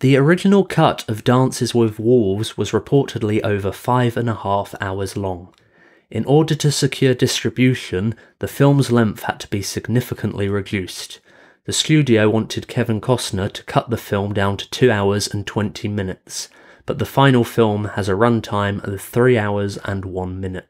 The original cut of Dances with Wolves was reportedly over 5.5 hours long. In order to secure distribution, the film's length had to be significantly reduced. The studio wanted Kevin Costner to cut the film down to 2 hours and 20 minutes, but the final film has a runtime of 3 hours and 1 minute.